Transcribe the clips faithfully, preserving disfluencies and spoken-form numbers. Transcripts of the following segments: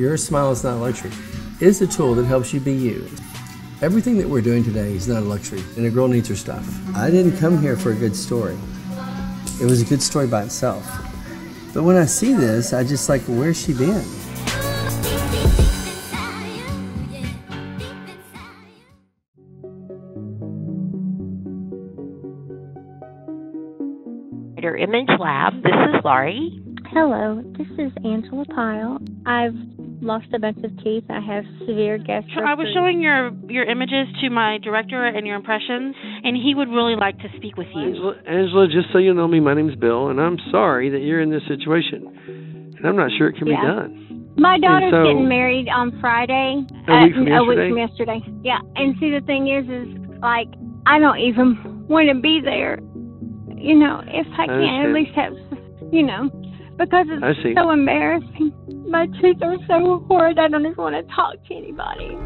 Your Smile Is Not a Luxury is a tool that helps you be you. Everything that we're doing today is not a luxury, and a girl needs her stuff. I didn't come here for a good story. It was a good story by itself. But when I see this, I just like, where's she been? Brighter Image Lab. This is Laurie. Hello, this is Angela Pyle. I've lost a bunch of teeth. I have severe gastro. I was showing your your images to my director and your impressions, and he would really like to speak with you. Angela, Angela just so you know me, my name's Bill, and I'm sorry that you're in this situation, and I'm not sure it can yeah. be done. My daughter's so, getting married on Friday. A week from uh, yesterday. A week from yesterday. Yeah, and see, the thing is, is like I don't even want to be there. You know, if I can I at least have, you know, because it's so embarrassing. My teeth are so horrid, I don't even want to talk to anybody.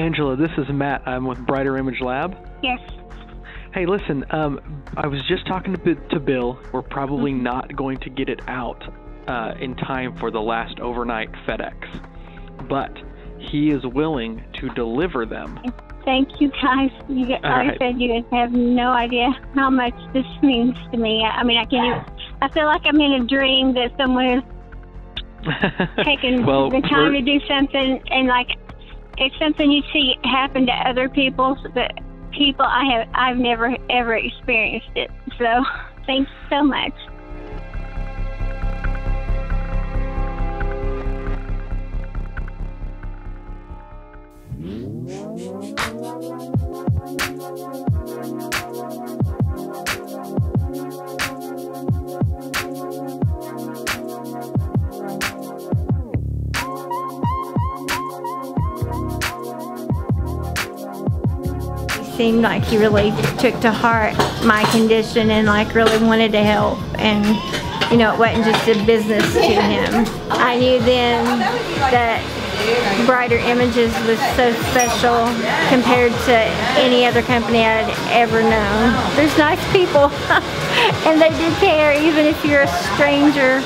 Angela, this is Matt. I'm with Brighter Image Lab. Yes. Hey, listen, um, I was just talking to, to Bill. We're probably mm-hmm. not going to get it out. Uh, in time for the last overnight FedEx, but he is willing to deliver them. Thank you, guys. You get, like I said, you guys have no idea how much this means to me. I mean, I can't even, I feel like I'm in a dream that someone is taking well, the time to do something, and like it's something you see happen to other people, but people I have I've never ever experienced it. So thanks so much. Seemed like he really took to heart my condition and like really wanted to help, and you know it wasn't just a business to him. I knew then that Brighter Images was so special compared to any other company I'd ever known. There's nice people and they do care even if you're a stranger.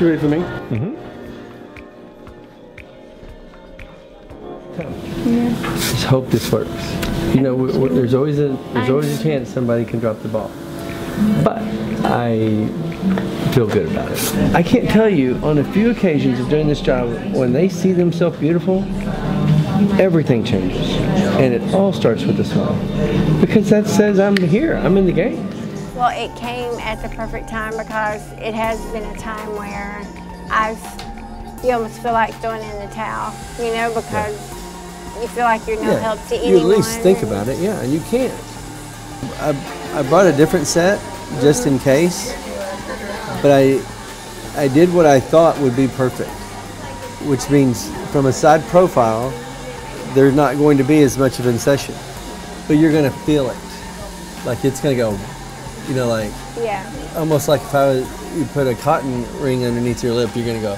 You ready for me? Mm-hmm. Yeah. Just hope this works. You know, we, we, there's always a there's always a chance somebody can drop the ball, but I feel good about it. I can't tell you on a few occasions of doing this job when they see themselves beautiful, everything changes, and it all starts with a smile, because that says I'm here. I'm in the game. Well, it came at the perfect time because it has been a time where I've, you almost feel like throwing in the towel, you know, because yeah. you feel like you're no yeah. help to anyone. You at least think about it, yeah, and you can't. I, I brought a different set just mm-hmm. in case, but I, I did what I thought would be perfect, which means from a side profile, there's not going to be as much of an incision, but you're going to feel it, like it's going to go. You know, like, yeah. almost like if I was, you put a cotton ring underneath your lip, you're going to go,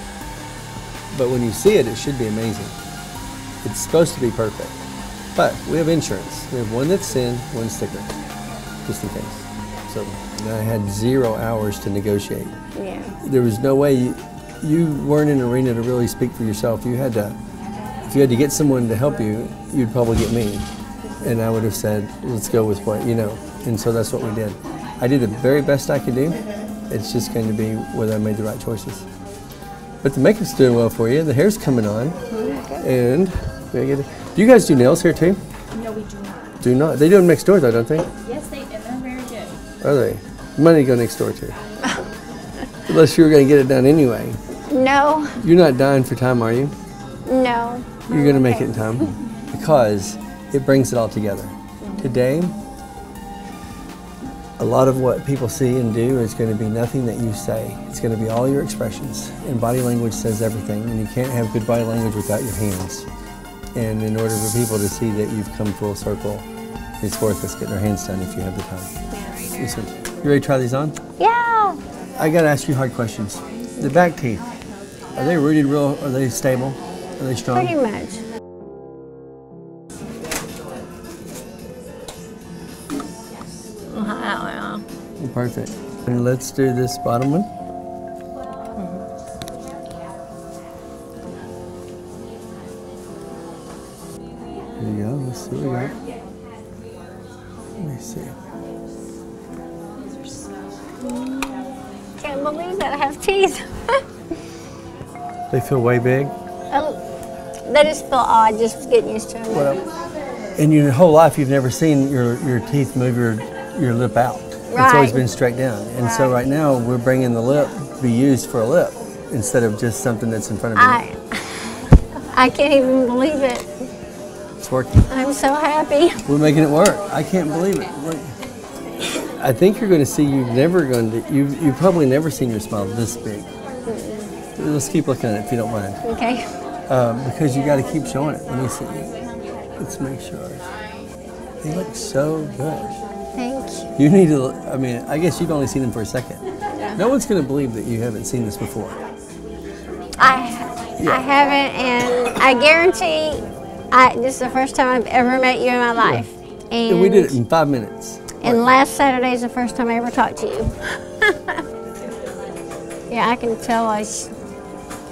but when you see it, it should be amazing. It's supposed to be perfect. But we have insurance. We have one that's thin, one sticker, just in case. So I had zero hours to negotiate. Yeah. There was no way, you, you weren't in an arena to really speak for yourself. You had to, if you had to get someone to help you, you'd probably get me. And I would have said, let's go with what, you know, and so that's what we did. I did the very best I could do. It's just going to be whether I made the right choices. But the makeup's doing well for you. The hair's coming on. And we get it. Do you guys do nails here too? No, we do not. Do not? They do them next door though, don't they? Yes, they do. And they're very good. Are they? Money go next door too. Unless you were going to get it done anyway. No. You're not dying for time, are you? No. You're going to make okay. it in time because it brings it all together. Today, a lot of what people see and do is going to be nothing that you say. It's going to be all your expressions. And body language says everything. And you can't have good body language without your hands. And in order for people to see that you've come full circle, it's worth us getting our hands done if you have the time. Yeah, right. You ready to try these on? Yeah. I gotta ask you hard questions. The back teeth, are they rooted real? Are they stable? Are they strong? Pretty much. I don't know. Perfect. And let's do this bottom one. Mm-hmm. There you go. Let's see what we got. Let me see. Can't believe that I have teeth. They feel way big? Um, they just feel odd, just getting used to them. Well, in your whole life, you've never seen your, your teeth move your, your lip out. Right. It's always been straight down. And right. so right now, we're bringing the lip to be used for a lip instead of just something that's in front of you. I, I can't even believe it. It's working. I'm so happy. We're making it work. I can't believe it. I think you're going to see you've never going to, you've, you've probably never seen your smile this big. Mm-hmm. Let's keep looking at it if you don't mind. Okay. Um, because you got to keep showing it. Let me see. Let's make sure. They look so good. Thank you. You need to, I mean, I guess you've only seen them for a second. Yeah. No one's going to believe that you haven't seen this before. I, yeah. I haven't, and I guarantee I, this is the first time I've ever met you in my life. Yeah. And we did it in five minutes. And right. last Saturday is the first time I ever talked to you. Yeah, I can tell. I.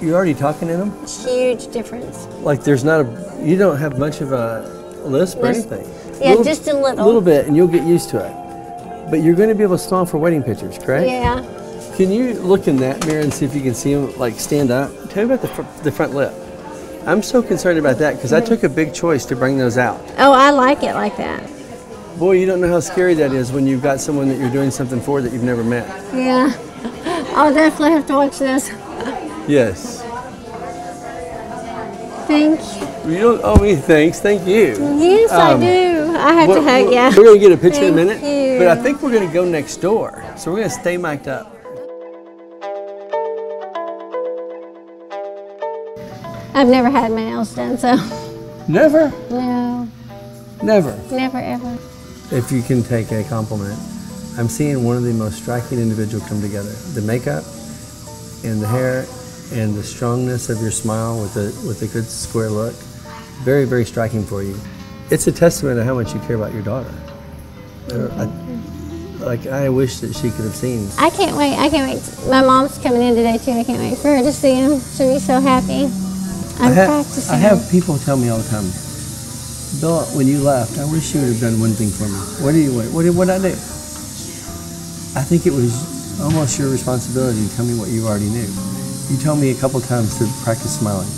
You're already talking to them? Huge difference. Like there's not a, you don't have much of a lisp or List, anything. Yeah, little, just a little. A little bit and you'll get used to it. But you're going to be able to smile for wedding pictures, correct? Yeah. Can you look in that mirror and see if you can see them like stand up? Tell me about the, fr the front lip. I'm so concerned about that because I took a big choice to bring those out. Oh, I like it like that. Boy, you don't know how scary that is when you've got someone that you're doing something for that you've never met. Yeah. I'll definitely have to watch this. Yes. Thank you. You don't owe me thanks. Thank you. Yes, um, I do. I have to hug you. Yeah. We're going to get a picture in a minute. You. But I think we're going to go next door. So we're going to stay mic'd up. I've never had my nails done, so. Never? No. Never? Never, ever. If you can take a compliment, I'm seeing one of the most striking individuals come together. The makeup and the hair and the strongness of your smile with a, with a good square look. Very, very striking for you. It's a testament to how much you care about your daughter. Mm-hmm. I, like, I wish that she could have seen. I can't wait. I can't wait. My mom's coming in today, too. I can't wait for her to see him. She'll be so happy. I'm I have, practicing. I have people tell me all the time, Bill, when you left, I wish you would have done one thing for me. What did you what, what did what I do? I think it was almost your responsibility to tell me what you already knew. You told me a couple times to practice smiling.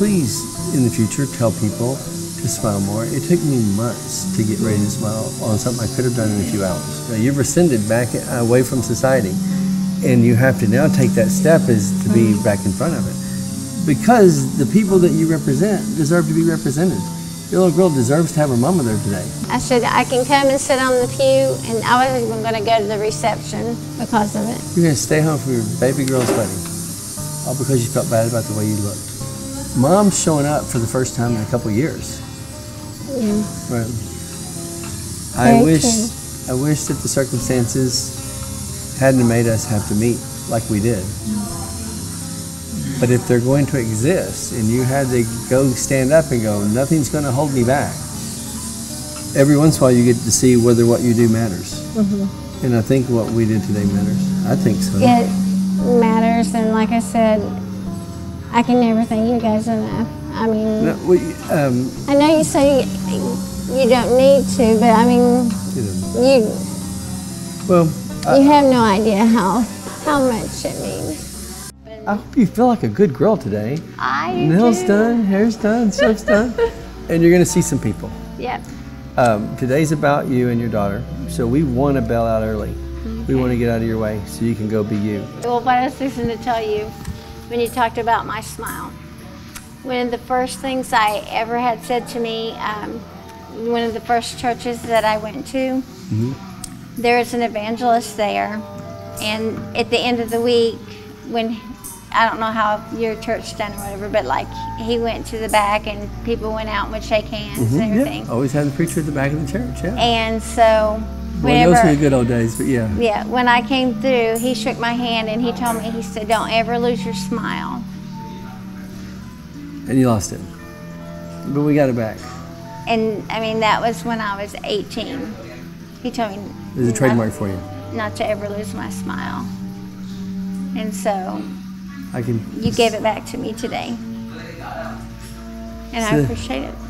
Please, in the future, tell people to smile more. It took me months to get ready to smile on something I could have done in a few hours. Now, you've rescinded back away from society, and you have to now take that step is to be back in front of it. Because the people that you represent deserve to be represented. Your little girl deserves to have her mama there today. I said I can come and sit on the pew, and I wasn't even going to go to the reception because of it. You're going to stay home from your baby girl's wedding, all because you felt bad about the way you looked. Mom's showing up for the first time in a couple years. Yeah. Right. I wish, I wish that the circumstances hadn't made us have to meet like we did. But if they're going to exist, and you had to go stand up and go, nothing's going to hold me back. Every once in a while, you get to see whether what you do matters. Mm-hmm. And I think what we did today matters. I think so. It matters, and like I said, I can never thank you guys enough. I mean, no, we, um, I know you say you don't need to, but I mean, you, you, well, I, you have no idea how how much it means. I hope you feel like a good girl today. I Nails do. done, hair's done, stuff's done. And you're going to see some people. Yep. Um, today's about you and your daughter, so we want to bail out early. Okay. We want to get out of your way so you can go be you. Well, what I was listening to tell you when you talked about my smile. One of the first things I ever had said to me, um, one of the first churches that I went to, mm-hmm. there is an evangelist there. And at the end of the week, when I don't know how your church's done or whatever, but like he went to the back and people went out and would shake hands mm-hmm, and everything. Yeah. Always had the preacher at the back of the church, yeah. And so Whenever, well, those were the good old days, but yeah. Yeah, when I came through, he shook my hand and he told me, he said, don't ever lose your smile. And you lost it, but we got it back. And I mean, that was when I was eighteen. He told me. There's a trademark for you. Not to ever lose my smile. And so, I can. You gave it back to me today. And I appreciate it.